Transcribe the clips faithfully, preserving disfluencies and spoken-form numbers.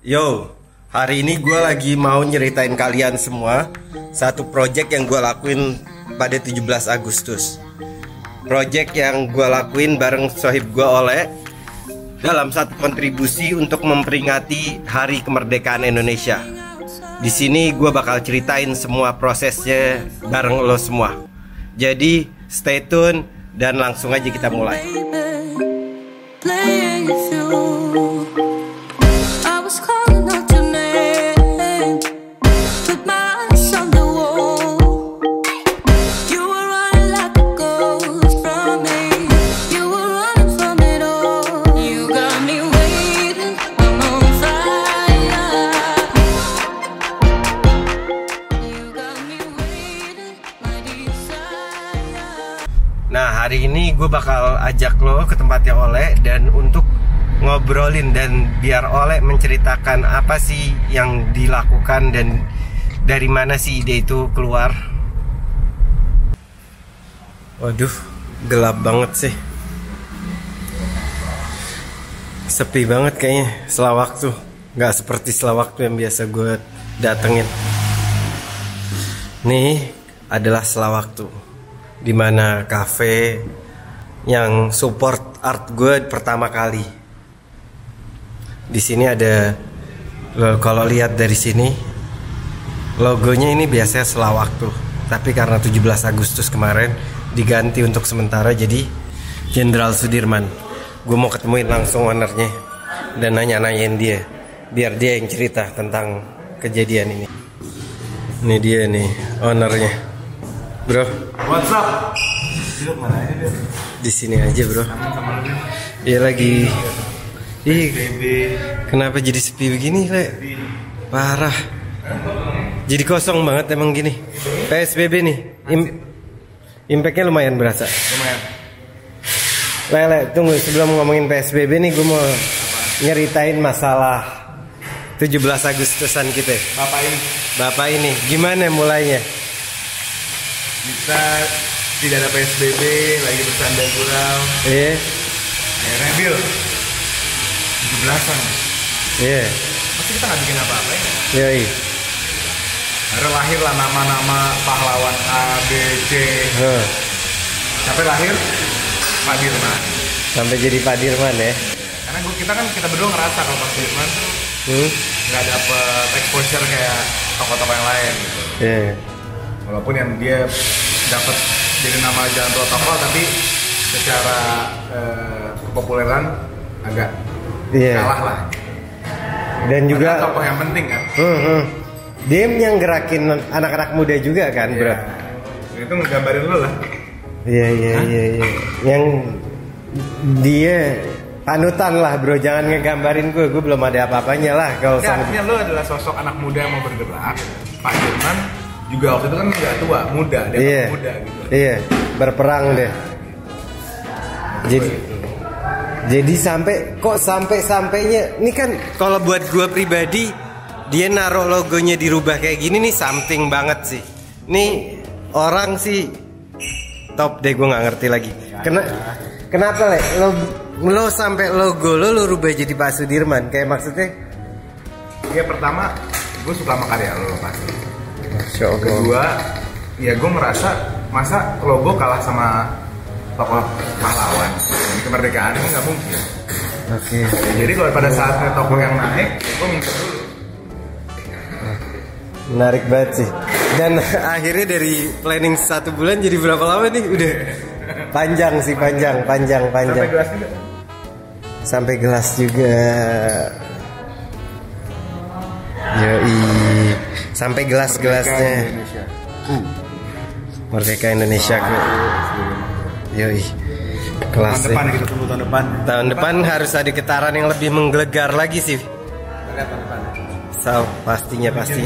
Yo, hari ini gue lagi mau nyeritain kalian semua satu project yang gue lakuin pada tujuh belas Agustus. Project yang gue lakuin bareng sohib gue Ole dalam satu kontribusi untuk memperingati Hari Kemerdekaan Indonesia. Di sini gue bakal ceritain semua prosesnya bareng lo semua. Jadi stay tune dan langsung aja kita mulai. Nah, hari ini gue bakal ajak lo ke tempatnya Ole dan untuk ngobrolin dan biar Ole menceritakan apa sih yang dilakukan dan dari mana sih ide itu keluar. Waduh, gelap banget sih. Sepi banget kayaknya Selawaktu. Nggak seperti Selawaktu yang biasa gue datengin. Nih adalah Selawaktu, dimana cafe yang support art gue pertama kali. Di sini ada, kalau lihat dari sini logonya ini biasanya Selawaktu, tapi karena tujuh belas Agustus kemarin diganti untuk sementara jadi Jendral Sudirman. Gue mau ketemuin langsung ownernya dan nanya-nanyain dia biar dia yang cerita tentang kejadian ini. Ini dia nih ownernya. Bro, what's up? Di sini aja, bro. Iya lagi. Ih, kenapa jadi sepi begini, Le? Parah. Jadi kosong banget emang gini. P S B B nih. Im Impactnya lumayan berasa. Lumayan. Le, Le, tunggu sebelum ngomongin P S B B nih, gue mau nyeritain masalah tujuh belas Agustusan kita. Bapak ini. Bapak ini. Gimana mulainya? Kita tidak ada P S B B, lagi bersandar gurau. Iya. Akhirnya bil tujuh belasan. Iya. Pasti kita nggak bikin apa-apa ya. Iya. Iya. Akhirnya lahirlah nama-nama pahlawan A, B, C. Huh. Sampai lahir Pak Dirman. Sampai jadi Pak Dirman ya. Karena gua, kita kan kita berdua ngerasa kalau Pak Dirman tuh hmm? nggak dapet exposure kayak tokoh-tokoh yang lain. Gitu. Iya. Walaupun yang dia dapat jadi nama jalan protokol, tapi secara uh, kepopuleran agak yeah. kalah lah. Dan karena juga tokoh yang penting kan. Uh, uh. Dia yang gerakin anak-anak muda juga kan, yeah. bro. Itu menggambarin lu lah. Iya iya iya. Yang dia panutan lah, bro. Jangan ngegambarin gue, gue belum ada apa-apanya lah. Kalau artinya lu adalah sosok anak muda yang mau bergerak. Pak Dirman juga waktu itu kan nggak tua, muda, dia yeah. muda gitu. Iya, yeah. berperang nah, deh. Gitu. Jadi, gitu. jadi sampai kok sampai sampainya, ini kan kalau buat gua pribadi, dia naruh logonya dirubah kayak gini nih something banget sih. Nih orang sih top deh, gua nggak ngerti lagi. Kena, kenapa Le? Lo, lo sampai logo lo lo rubah jadi Pak Sudirman? Kayak maksudnya? Ya pertama, gua suka sama karya lo pasti. Kedua, ya gue merasa masa logo kalah sama tokoh pahlawan kemerdekaan ini nggak mungkin. Oke. Okay. Ya, jadi kalau pada saatnya tokoh yang naik, gue minta dulu. Menarik banget sih. Dan akhirnya dari planning satu bulan jadi berapa lama nih? Udah panjang sih, panjang, panjang, panjang. Sampai gelas juga. Sampai gelas juga. Yoi. Sampai gelas-gelasnya Merdeka Indonesia. Yoi. Kelas tahun depan kita tunggu tahun depan. Tahun depan harus ada getaran yang lebih menggelegar lagi sih. So, pastinya pasti.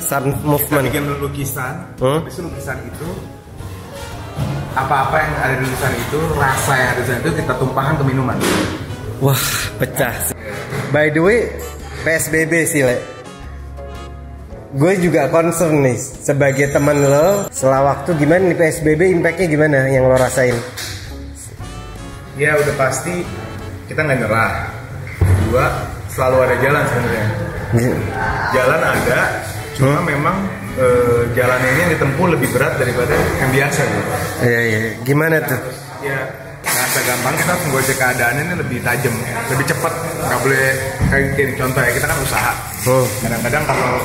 Some movement. Kita bikin lukisan. Hmm? Habis lukisan itu apa-apa yang ada di lukisan itu, rasa yang ada di lukisan itu kita tumpahkan ke minuman. Wah, pecah. By the way, P S B B sih Le, gue juga concern nih sebagai teman lo Selawaktu. Gimana nih P S B B impactnya, gimana yang lo rasain? Ya udah pasti kita nggak nyerah. Kedua, selalu ada jalan sebenarnya. Jalan ada, cuma hmm? memang e, jalan ini yang ditempuh lebih berat daripada yang biasa gitu. Iya, iya. Gimana nah, tuh? Ya, rasa gampang kita menggojek keadaan ini lebih tajam, ya. Lebih cepat. Nggak boleh kayak gini, contoh ya, kita kan usaha. Oh. Kadang-kadang kalau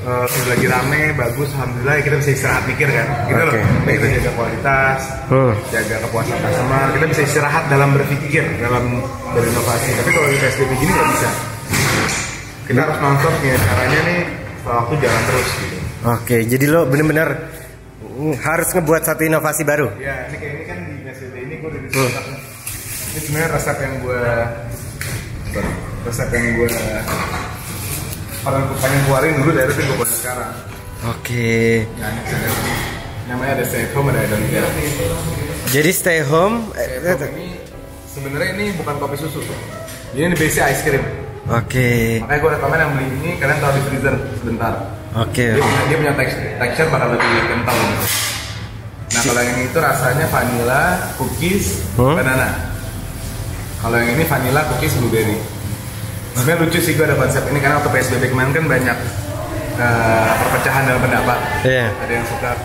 Uh, lagi rame, bagus, alhamdulillah kita bisa istirahat mikir kan, gitu okay. loh. Kita jaga kualitas, uh. jaga kepuasan customer, kita bisa istirahat dalam berpikir, dalam berinovasi. Tapi kalau di P S B B gini nggak bisa. Kita hmm. harus nonstop ya, caranya nih waktu jalan terus. Gitu. Oke, okay, jadi lo bener-bener harus ngebuat satu inovasi baru. Ya, ini kayak ini kan di P S B B ini gue udah disuruh. Uh. Ini sebenarnya resep yang gue, resep yang gue. Orang pengen keluarin dulu dari itu gue buat sekarang. Oke. Namanya ada stay home, ada ada media. Jadi stay home, stay home eh, ini sebenarnya ini bukan kopi susu. Ini base ice cream. Oke. Makanya gue rekomen yang beli ini kalian taruh di freezer sebentar. Oke. Dia, dia punya tekstur, tekstur bakal lebih kental. Nah kalau yang itu rasanya vanilla, cookies, huh? banana. Kalau yang ini vanilla, cookies, blueberry. Sebenarnya lucu sih gue ada konsep ini karena waktu P S B B kemarin kan banyak uh, perpecahan dalam pendapat. Yeah. Ada yang suka P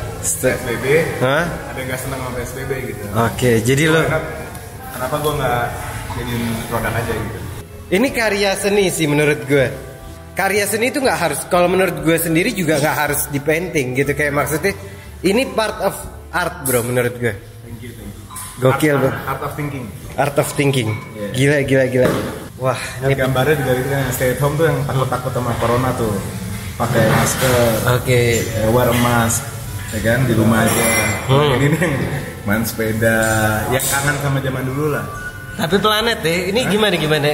S B B, huh? ada yang gak senang sama P S B B gitu. Oke, okay, jadi lo kenapa, kenapa gue gak jadiin produk aja gitu? Ini karya seni sih menurut gue. Karya seni itu gak harus, kalau menurut gue sendiri juga gak harus di painting gitu. Kayak maksudnya ini part of art bro menurut gue. Thank you, thank you. Gokil bro. Art, art of thinking. Art of thinking. Yeah. Gila, gila, gila. Wah, ini gambarnya juga itu yang stay at home tuh yang takut-takut sama corona tuh, pakai masker, okay. wear mask, ya kan di rumah aja. Hmm. Ini nih, main sepeda, ya kangen sama zaman dulu lah. Tapi planet deh, ini Hah? gimana gimana?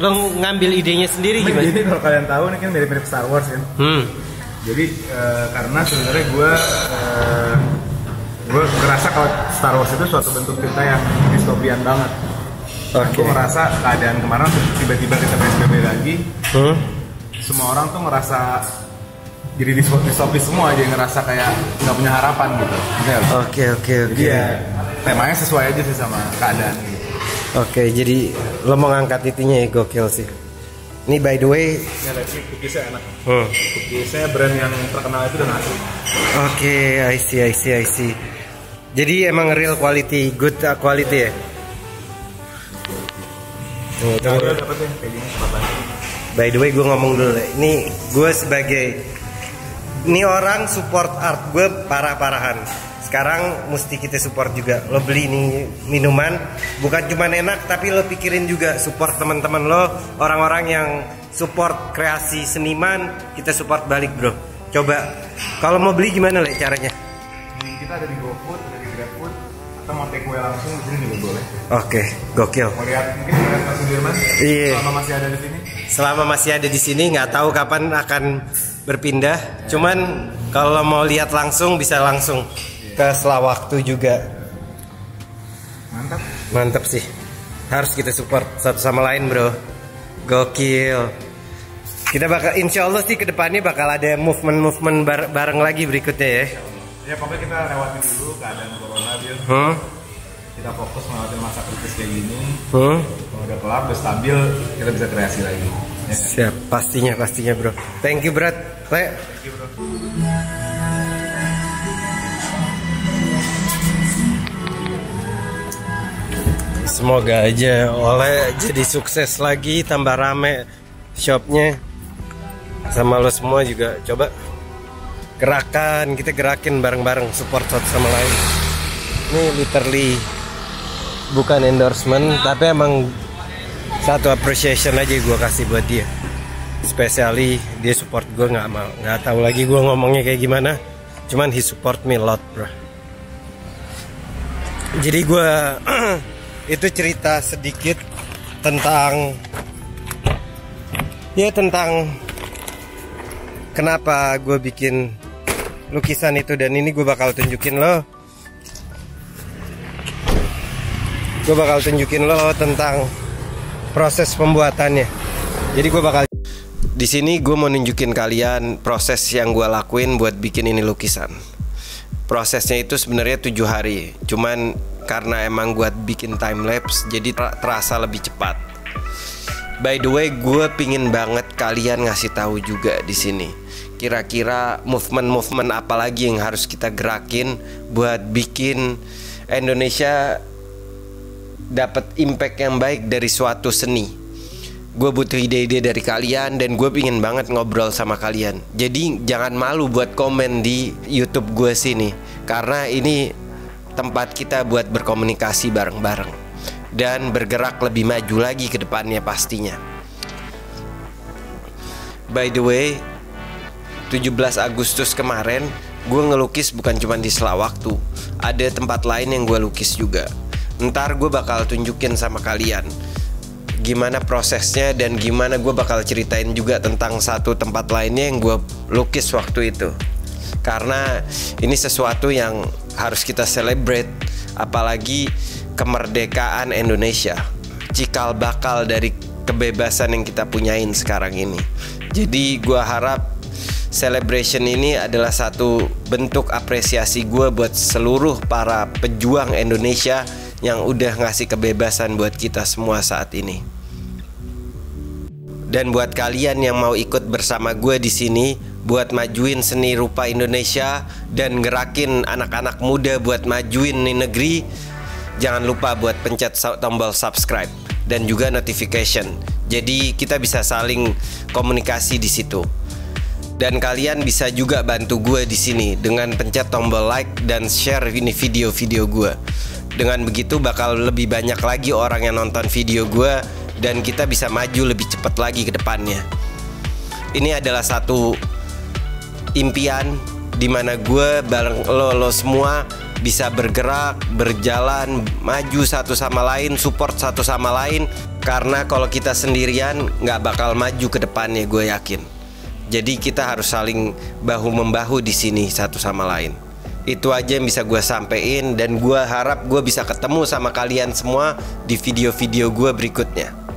Lo ngambil idenya sendiri gimana? Ini kalau kalian tahu ini kan mirip-mirip Star Wars kan. Hmm. Jadi uh, karena sebenarnya gue uh, gue ngerasa kalau Star Wars itu suatu bentuk cerita yang distopian banget. Aku okay. merasa keadaan kemarin tiba-tiba kita P S B B lagi, huh? semua orang tuh ngerasa jadi distopis semua aja, ngerasa kayak nggak punya harapan gitu. Oke oke oke. Temanya sesuai aja sih sama keadaan. Oke okay, jadi lo mau ngangkat itunya ya, gokil sih. Ini by the way. Ya, cookiesnya enak. Hmm. Cookiesnya brand yang terkenal itu udah ngasih. Oke, okay, I see I see I see. Jadi emang real quality, good quality ya. By the way gue ngomong dulu, ini gue sebagai ini orang support art gue parah-parahan. Sekarang mesti kita support juga. Lo beli ini minuman bukan cuma enak tapi lo pikirin juga support teman-teman lo, orang-orang yang support kreasi seniman, kita support balik bro. Coba kalau mau beli gimana Le caranya? Kita ada di GoFood, ada di GrabFood. Kita mau take away langsung di sini juga boleh. Oke, gokil. Mau lihat mungkin lihat Pak Sudirman. Iya. Selama masih ada di sini. Selama masih ada di sini, nggak tahu kapan akan berpindah. Yeah. Cuman kalau mau lihat langsung bisa langsung yeah. ke Selawaktu juga. Mantap. Mantap sih. Harus kita support satu sama lain bro. Gokil. Kita bakal, insya Allah sih kedepannya bakal ada movement-movement bareng lagi berikutnya ya. Ya pokoknya kita lewatin dulu keadaan corona biar huh? kita fokus ngelewatin masa kritis kayak gini. huh? Kalau udah kelar, udah stabil, kita bisa kreasi lagi ya. Siap, pastinya, pastinya bro. Thank you Brad. Thank you bro. Semoga aja Ole jadi sukses lagi, tambah rame shopnya. Sama lo semua juga, coba gerakan, kita gerakin bareng-bareng, support satu sama lain. Ini literally bukan endorsement, tapi emang satu appreciation aja gue kasih buat dia. Especially dia support gue, nggak mau, nggak tahu lagi gue ngomongnya kayak gimana. Cuman he support me lot, bro. Jadi gue itu cerita sedikit tentang ya tentang kenapa gue bikin lukisan itu, dan ini gue bakal tunjukin lo gue bakal tunjukin lo tentang proses pembuatannya. Jadi gue bakal di sini gue mau nunjukin kalian proses yang gue lakuin buat bikin ini lukisan. Prosesnya itu sebenarnya tujuh hari, cuman karena emang gue bikin time lapse jadi terasa lebih cepat. By the way, gue pingin banget kalian ngasih tahu juga di sini. Kira-kira movement-movement apa lagi yang harus kita gerakin buat bikin Indonesia dapat impact yang baik dari suatu seni. Gue butuh ide-ide dari kalian dan gue pingin banget ngobrol sama kalian. Jadi jangan malu buat komen di YouTube gue sini, karena ini tempat kita buat berkomunikasi bareng-bareng dan bergerak lebih maju lagi ke depannya pastinya. By the way, tujuh belas Agustus kemarin gue ngelukis bukan cuma di Selawaktu, ada tempat lain yang gue lukis juga. Ntar gue bakal tunjukin sama kalian gimana prosesnya dan gimana gue bakal ceritain juga tentang satu tempat lainnya yang gue lukis waktu itu. Karena ini sesuatu yang harus kita celebrate, apalagi kemerdekaan Indonesia, cikal bakal dari kebebasan yang kita punyain sekarang ini. Jadi gua harap celebration ini adalah satu bentuk apresiasi gua buat seluruh para pejuang Indonesia yang udah ngasih kebebasan buat kita semua saat ini. Dan buat kalian yang mau ikut bersama gue di sini buat majuin seni rupa Indonesia dan gerakin anak-anak muda buat majuin nih negeri, jangan lupa buat pencet tombol subscribe dan juga notification. Jadi kita bisa saling komunikasi di situ. Dan kalian bisa juga bantu gue di sini dengan pencet tombol like dan share ini video-video gue. Dengan begitu bakal lebih banyak lagi orang yang nonton video gue dan kita bisa maju lebih cepat lagi ke depannya. Ini adalah satu impian dimana gue bareng lo, lo semua bisa bergerak, berjalan, maju satu sama lain, support satu sama lain. Karena kalau kita sendirian nggak bakal maju ke depannya, gue yakin. Jadi kita harus saling bahu-membahu di sini satu sama lain. Itu aja yang bisa gue sampein, dan gue harap gue bisa ketemu sama kalian semua di video-video gue berikutnya.